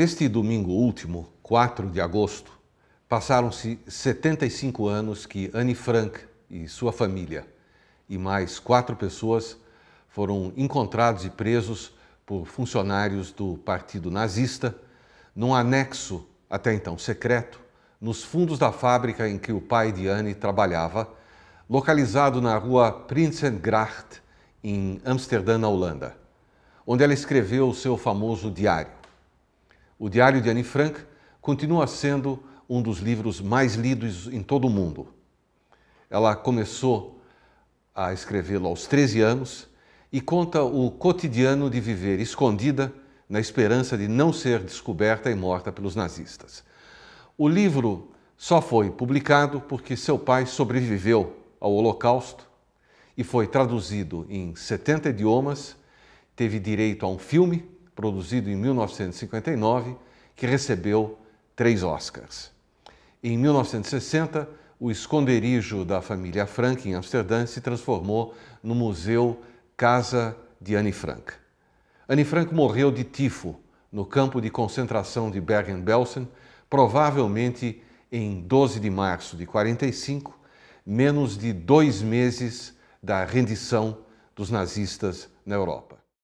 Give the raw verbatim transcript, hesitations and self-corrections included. Neste domingo último, quatro de agosto, passaram-se setenta e cinco anos que Anne Frank e sua família e mais quatro pessoas foram encontrados e presos por funcionários do Partido Nazista num anexo, até então secreto, nos fundos da fábrica em que o pai de Anne trabalhava, localizado na rua Prinsengracht, em Amsterdã, na Holanda, onde ela escreveu o seu famoso diário. O Diário de Anne Frank continua sendo um dos livros mais lidos em todo o mundo. Ela começou a escrevê-lo aos treze anos e conta o cotidiano de viver escondida na esperança de não ser descoberta e morta pelos nazistas. O livro só foi publicado porque seu pai sobreviveu ao Holocausto e foi traduzido em setenta idiomas, teve direito a um filme, produzido em mil novecentos e cinquenta e nove, que recebeu três Oscars. Em mil novecentos e sessenta, o esconderijo da família Frank, em Amsterdã, se transformou no Museu Casa de Anne Frank. Anne Frank morreu de tifo no campo de concentração de Bergen-Belsen, provavelmente em doze de março de quarenta e cinco, menos de dois meses da rendição dos nazistas na Europa.